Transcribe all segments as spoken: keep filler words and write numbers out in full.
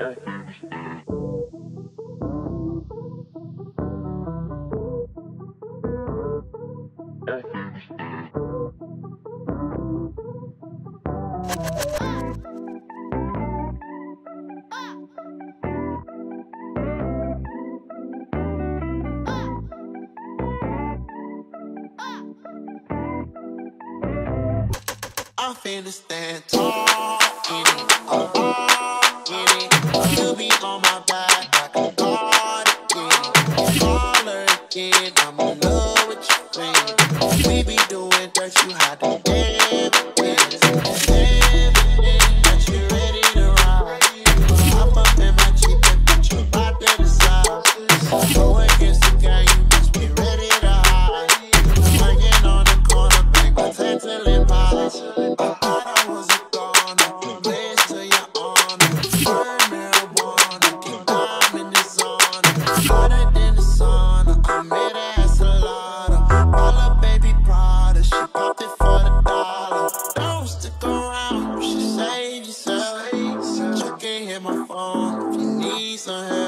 I'm finna stand tall in it, oh, in it. You'll be on my back like a cardigan. Taller again, I'm in love with your friend. We be doing dirt, you hide the evidence. It's evident that you're ready to ride. I'm up in my Jeep and put you out to the side. Go against the gang, you must be ready to hide. Hanging on the corner, back my tattoo and pies. Don't stick around, she save yourself. You can't hit my phone, you need some help.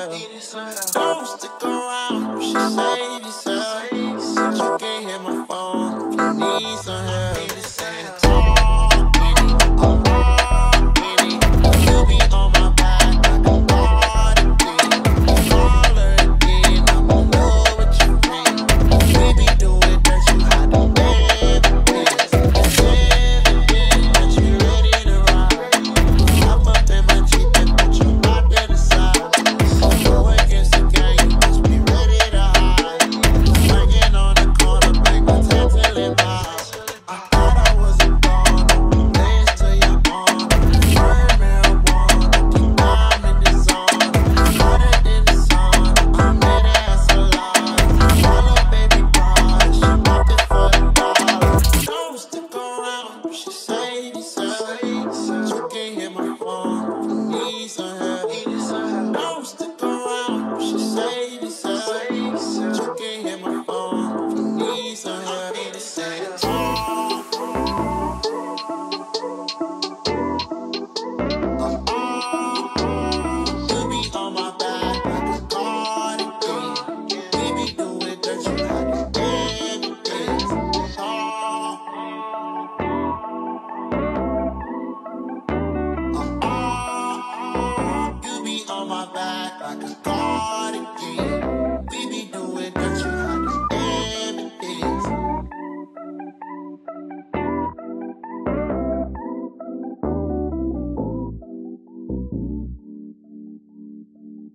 Like a cardigan.